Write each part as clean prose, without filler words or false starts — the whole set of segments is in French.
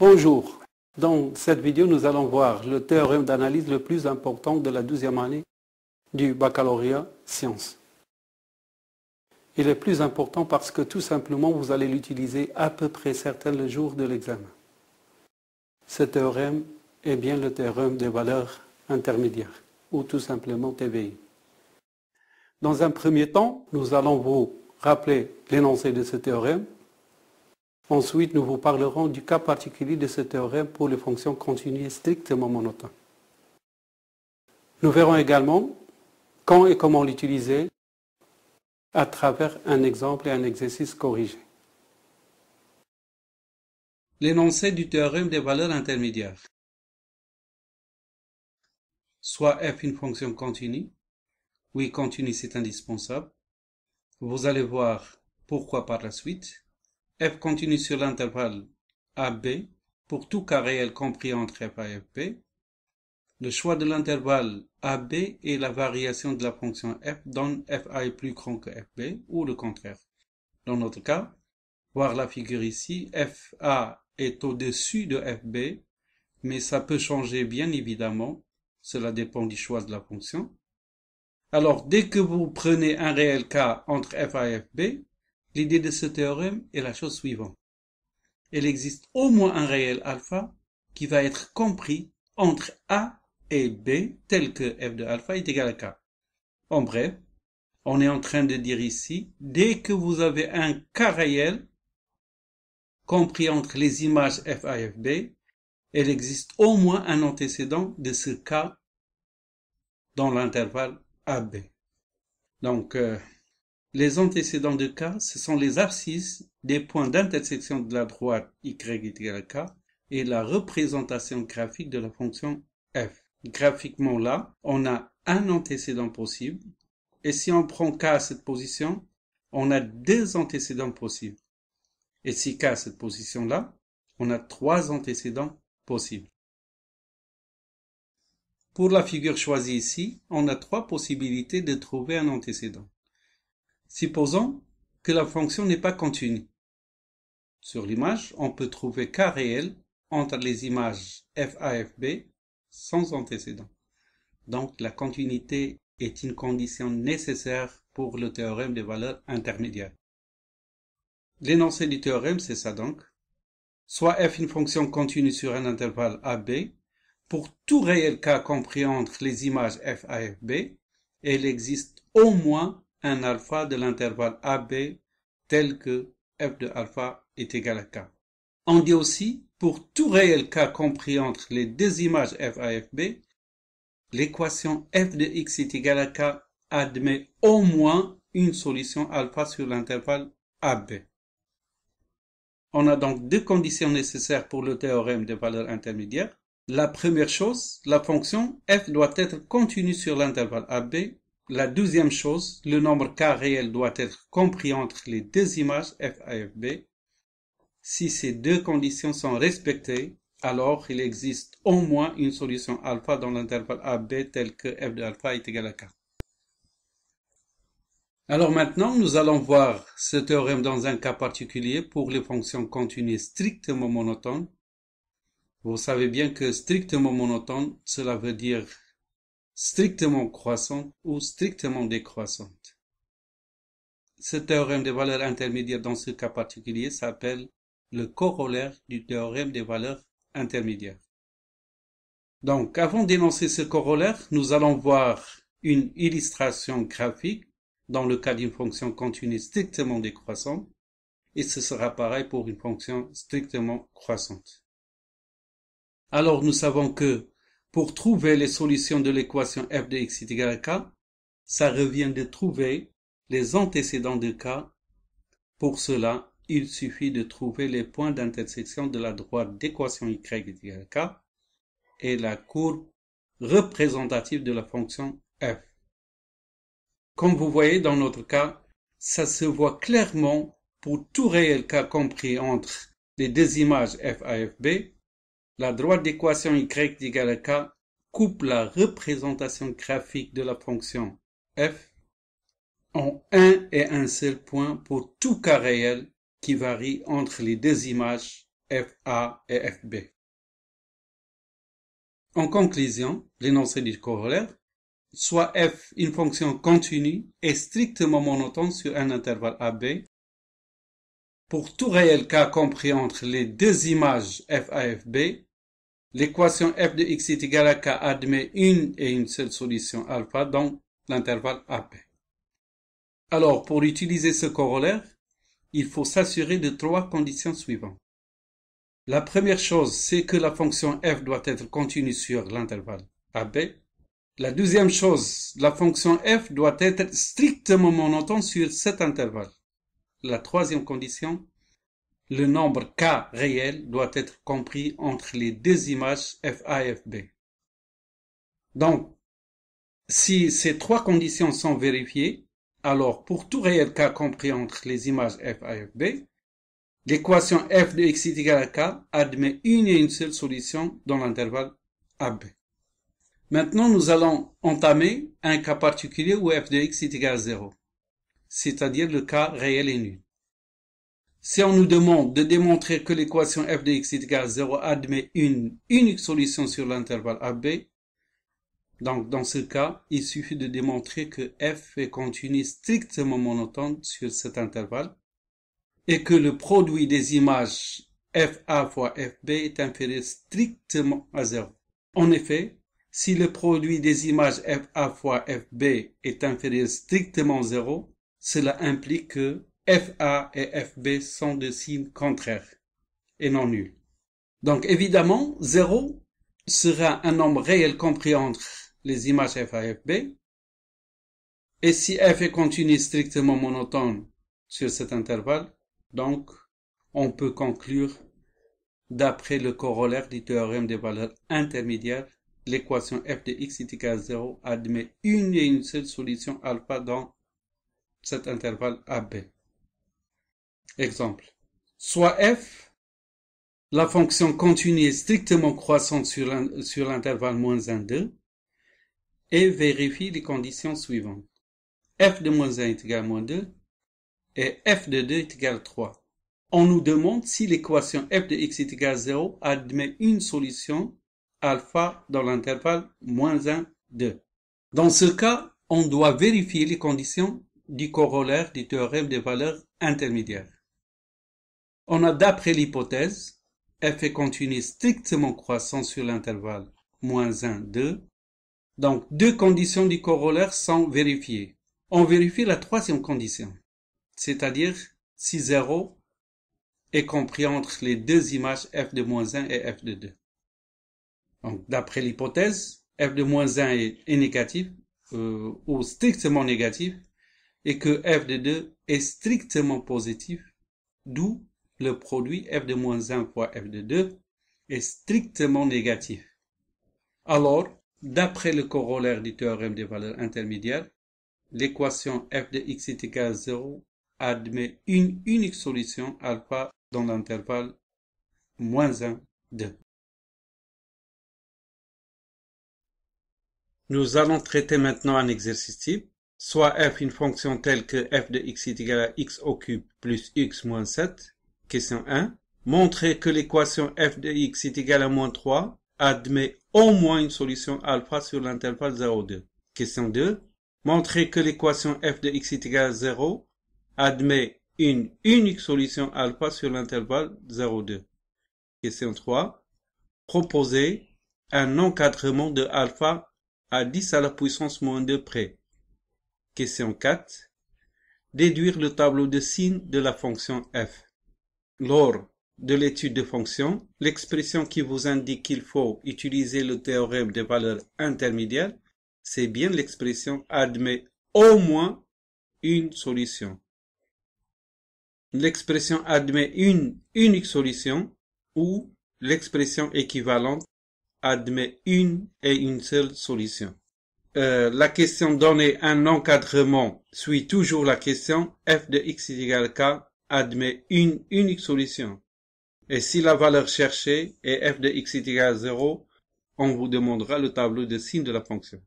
Bonjour, dans cette vidéo nous allons voir le théorème d'analyse le plus important de la 12e année du baccalauréat sciences. Il est plus important parce que tout simplement vous allez l'utiliser à peu près certain le jour de l'examen. Ce théorème est bien le théorème des valeurs intermédiaires ou tout simplement TVI. Dans un premier temps, nous allons vous rappeler l'énoncé de ce théorème. Ensuite, nous vous parlerons du cas particulier de ce théorème pour les fonctions continues strictement monotones. Nous verrons également quand et comment l'utiliser à travers un exemple et un exercice corrigé. L'énoncé du théorème des valeurs intermédiaires. Soit f une fonction continue. Oui, continue, c'est indispensable. Vous allez voir pourquoi par la suite. F continue sur l'intervalle AB pour tout cas réel compris entre f et fb. Le choix de l'intervalle AB et la variation de la fonction f donne fa est plus grand que fb ou le contraire. Dans notre cas, voir la figure ici, fa est au-dessus de fb, mais ça peut changer bien évidemment, cela dépend du choix de la fonction. Alors dès que vous prenez un réel cas entre fa et fb, l'idée de ce théorème est la chose suivante. Il existe au moins un réel alpha qui va être compris entre A et B tel que f de alpha est égal à k. En bref, on est en train de dire ici, dès que vous avez un cas réel compris entre les images fa et fb, il existe au moins un antécédent de ce cas dans l'intervalle AB. Donc, les antécédents de K, ce sont les abscisses des points d'intersection de la droite y égale à K et la représentation graphique de la fonction f. Graphiquement là, on a un antécédent possible et si on prend K à cette position, on a deux antécédents possibles. Et si K à cette position là, on a trois antécédents possibles. Pour la figure choisie ici, on a trois possibilités de trouver un antécédent. Supposons que la fonction n'est pas continue. Sur l'image, on peut trouver K réel entre les images FA et FB sans antécédent. Donc la continuité est une condition nécessaire pour le théorème des valeurs intermédiaires. L'énoncé du théorème, c'est ça donc. Soit f une fonction continue sur un intervalle AB, pour tout réel K compris entre les images FA et FB, et il existe au moins un alpha de l'intervalle AB tel que f de alpha est égal à k. On dit aussi, pour tout réel k compris entre les deux images f et fb, l'équation f de x est égale à k admet au moins une solution alpha sur l'intervalle AB. On a donc deux conditions nécessaires pour le théorème des valeurs intermédiaires. La première chose, la fonction f doit être continue sur l'intervalle AB. La deuxième chose, le nombre K réel doit être compris entre les deux images F et FB. Si ces deux conditions sont respectées, alors il existe au moins une solution alpha dans l'intervalle AB tel que F de alpha est égal à K. Alors maintenant, nous allons voir ce théorème dans un cas particulier pour les fonctions continues strictement monotones. Vous savez bien que strictement monotone, cela veut dire strictement croissante ou strictement décroissante. Ce théorème des valeurs intermédiaires dans ce cas particulier s'appelle le corollaire du théorème des valeurs intermédiaires. Donc, avant d'énoncer ce corollaire, nous allons voir une illustration graphique dans le cas d'une fonction continue strictement décroissante et ce sera pareil pour une fonction strictement croissante. Alors, nous savons que pour trouver les solutions de l'équation f de x est égal à k, ça revient de trouver les antécédents de k. Pour cela, il suffit de trouver les points d'intersection de la droite d'équation y est égale à k et la courbe représentative de la fonction f. Comme vous voyez dans notre cas, ça se voit clairement pour tout réel k compris entre les deux images f et fb. La droite d'équation y est égale à k coupe la représentation graphique de la fonction f en un et un seul point pour tout cas réel qui varie entre les deux images FA et FB. En conclusion, l'énoncé du corollaire, soit f, une fonction continue et strictement monotone sur un intervalle AB, pour tout réel cas compris entre les deux images f a et f b, l'équation f de x est égale à k admet une et une seule solution alpha dans l'intervalle AB. Alors, pour utiliser ce corollaire, il faut s'assurer de trois conditions suivantes. La première chose, c'est que la fonction f doit être continue sur l'intervalle AB. La deuxième chose, la fonction f doit être strictement monotone sur cet intervalle. La troisième condition, le nombre k réel doit être compris entre les deux images fa et fb. Donc, si ces trois conditions sont vérifiées, alors pour tout réel k compris entre les images fa et fb, l'équation f de x est égale à k admet une et une seule solution dans l'intervalle ab. Maintenant, nous allons entamer un cas particulier où f de x est égal à 0, c'est-à-dire le cas réel et nul. Si on nous demande de démontrer que l'équation f de x est égale à 0 admet une unique solution sur l'intervalle AB, donc dans ce cas, il suffit de démontrer que f est continue strictement monotone sur cet intervalle et que le produit des images fa fois fb est inférieur strictement à 0. En effet, si le produit des images FA fois FB est inférieur strictement à 0, cela implique que FA et FB sont de signes contraires et non nuls. Donc évidemment, 0 sera un nombre réel compris entre les images FA et FB. Et si F est continue strictement monotone sur cet intervalle, donc on peut conclure, d'après le corollaire du théorème des valeurs intermédiaires, l'équation f de x est égale à 0 admet une et une seule solution alpha dans cet intervalle AB. Exemple. Soit f, la fonction continue est strictement croissante sur l'intervalle -1, 2, et vérifie les conditions suivantes. f de -1 est égal à -2 et f de 2 est égal à 3. On nous demande si l'équation f de x est égale à 0 admet une solution alpha dans l'intervalle -1, 2. Dans ce cas, on doit vérifier les conditions du corollaire du théorème des valeurs intermédiaires. On a d'après l'hypothèse, f est continue strictement croissant sur l'intervalle -1, 2. Donc, deux conditions du corollaire sont vérifiées. On vérifie la troisième condition, c'est-à-dire si 0 est compris entre les deux images f de -1 et f de 2. Donc, d'après l'hypothèse, f de -1 est négatif ou strictement négatif et que f de 2 est strictement positif, d'où le produit f de -1 fois f de 2 est strictement négatif. Alors, d'après le corollaire du théorème des valeurs intermédiaires, l'équation f de x est égale à 0 admet une unique solution alpha dans l'intervalle -1, 2. Nous allons traiter maintenant un exercice type, soit f une fonction telle que f de x est égale à x au cube plus x moins 7. Question 1. Montrer que l'équation f de x est égale à -3 admet au moins une solution alpha sur l'intervalle 0, 2. Question 2. Montrer que l'équation f de x est égale à 0 admet une unique solution alpha sur l'intervalle 0, 2. Question 3. Proposer un encadrement de alpha à 10 à la puissance -2 près. Question 4. Déduire le tableau de signes de la fonction f. Lors de l'étude de fonction, l'expression qui vous indique qu'il faut utiliser le théorème des valeurs intermédiaires, c'est bien l'expression admet au moins une solution. L'expression admet une unique solution ou l'expression équivalente admet une et une seule solution. La question donnée un encadrement suit toujours la question f de x est égal à k admet une unique solution. Et si la valeur cherchée est f de x est égal à 0, on vous demandera le tableau de signes de la fonction.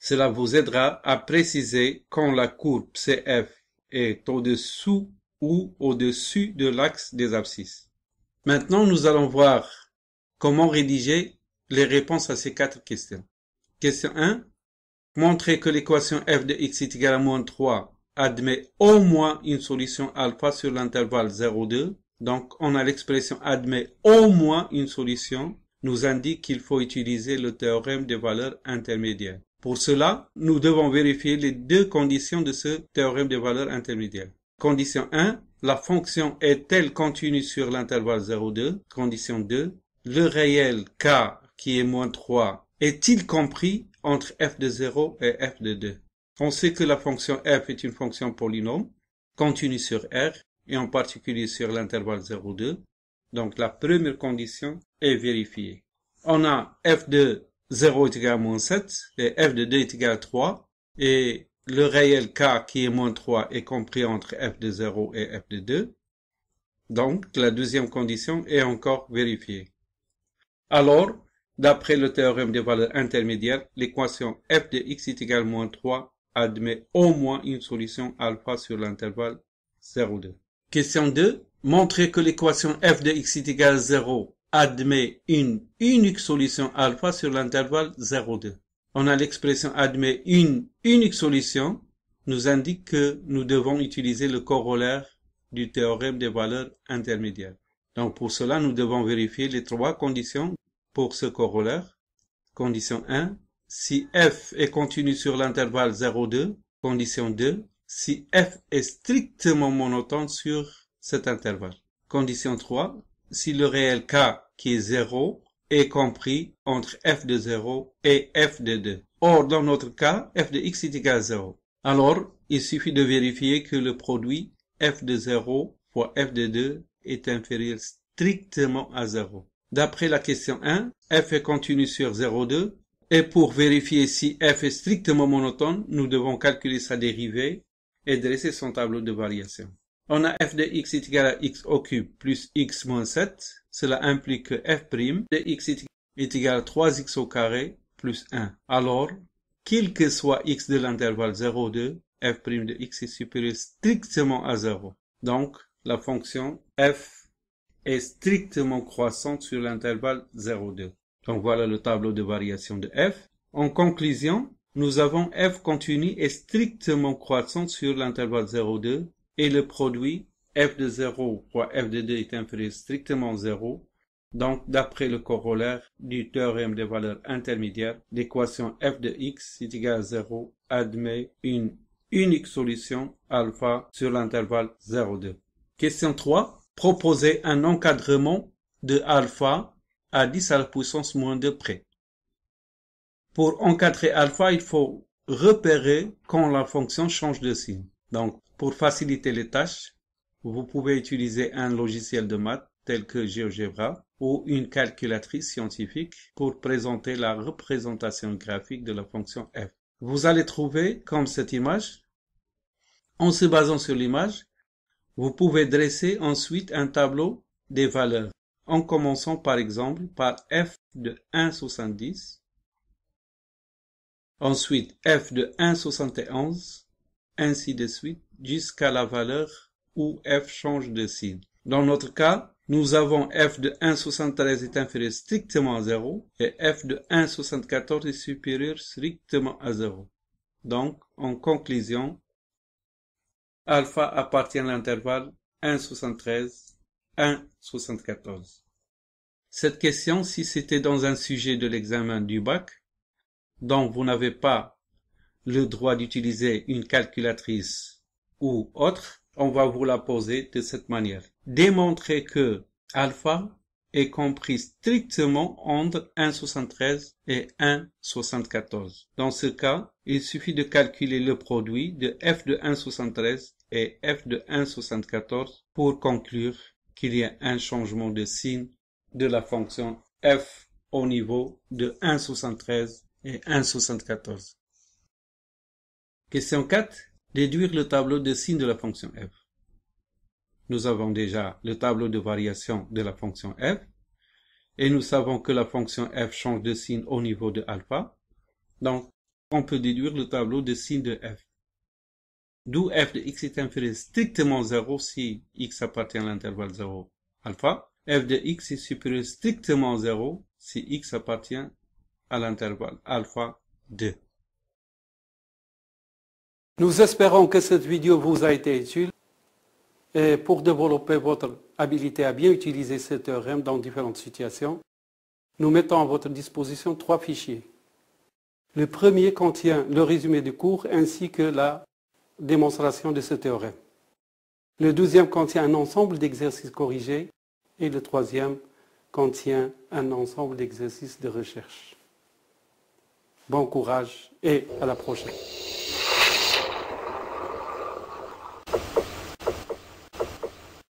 Cela vous aidera à préciser quand la courbe CF est au-dessous ou au-dessus de l'axe des abscisses. Maintenant, nous allons voir comment rédiger les réponses à ces quatre questions. Question 1. Montrer que l'équation f de x est égale à moins 3 admet au moins une solution alpha sur l'intervalle 0,2. Donc, on a l'expression admet au moins une solution, nous indique qu'il faut utiliser le théorème des valeurs intermédiaires. Pour cela, nous devons vérifier les deux conditions de ce théorème des valeurs intermédiaires. Condition 1, la fonction est-elle continue sur l'intervalle 0,2. Condition 2, le réel k qui est moins 3 est-il compris entre f de 0 et f de 2. On sait que la fonction f est une fonction polynôme, continue sur R, et en particulier sur l'intervalle 0,2. Donc la première condition est vérifiée. On a f de 0 est égal à moins 7, et f de 2 est égal à 3, et le réel k qui est moins 3 est compris entre f de 0 et f de 2. Donc la deuxième condition est encore vérifiée. Alors, d'après le théorème des valeurs intermédiaires, l'équation f de x est égal à moins 3 admet au moins une solution alpha sur l'intervalle 0,2. Question 2. Montrer que l'équation f de x est égale à 0 admet une unique solution alpha sur l'intervalle 0,2. On a l'expression admet une unique solution, nous indique que nous devons utiliser le corollaire du théorème des valeurs intermédiaires. Donc pour cela, nous devons vérifier les trois conditions pour ce corollaire. Condition 1, si f est continue sur l'intervalle 0,2. Condition 2, si f est strictement monotone sur cet intervalle. Condition 3, si le réel k qui est 0 est compris entre f de 0 et f de 2. Or, dans notre cas, f de x est égal à 0. Alors, il suffit de vérifier que le produit f de 0 fois f de 2 est inférieur strictement à 0. D'après la question 1, f est continue sur 0,2. Et pour vérifier si f est strictement monotone, nous devons calculer sa dérivée et dresser son tableau de variation. On a f de x est égal à x au cube plus x moins 7. Cela implique que f' de x est égal à 3x au carré plus 1. Alors, quel que soit x de l'intervalle 0,2, f' de x est supérieur strictement à 0. Donc, la fonction f est strictement croissante sur l'intervalle 0,2. Donc, voilà le tableau de variation de f. En conclusion, nous avons f continue et strictement croissante sur l'intervalle 0,2 et le produit f de 0 fois f de 2 est inférieur strictement à 0. Donc, d'après le corollaire du théorème des valeurs intermédiaires, l'équation f de x est égale à 0 admet une unique solution alpha sur l'intervalle 0,2. Question 3. Proposer un encadrement de alpha à 10 à la puissance moins 2 près. Pour encadrer alpha, il faut repérer quand la fonction change de signe. Donc, pour faciliter les tâches, vous pouvez utiliser un logiciel de maths tel que GeoGebra ou une calculatrice scientifique pour présenter la représentation graphique de la fonction f. Vous allez trouver comme cette image. En se basant sur l'image, vous pouvez dresser ensuite un tableau des valeurs, en commençant par exemple par f de 1,70, ensuite f de 1,71, ainsi de suite, jusqu'à la valeur où f change de signe. Dans notre cas, nous avons f de 1,73 est inférieur strictement à 0, et f de 1,74 est supérieur strictement à 0. Donc, en conclusion, alpha appartient à l'intervalle 1,73, 1,74. Cette question, si c'était dans un sujet de l'examen du bac, dont vous n'avez pas le droit d'utiliser une calculatrice ou autre, on va vous la poser de cette manière. Démontrez que alpha est compris strictement entre 1,73 et 1,74. Dans ce cas, il suffit de calculer le produit de f de 1,73 et f de 1,74 pour conclure qu'il y a un changement de signe de la fonction f au niveau de 1,73 et 1,74. Question 4. Déduire le tableau de signes de la fonction f. Nous avons déjà le tableau de variation de la fonction f et nous savons que la fonction f change de signe au niveau de alpha. Donc, on peut déduire le tableau de signes de f. D'où f de x est inférieur strictement à 0 si x appartient à l'intervalle 0 alpha f de x est supérieur strictement à 0 si x appartient à l'intervalle alpha 2. Nous espérons que cette vidéo vous a été utile et pour développer votre habilité à bien utiliser ces théorèmes dans différentes situations. Nous mettons à votre disposition 3 fichiers. Le premier contient le résumé du cours ainsi que la démonstration de ce théorème. Le deuxième contient un ensemble d'exercices corrigés et le troisième contient un ensemble d'exercices de recherche. Bon courage et à la prochaine.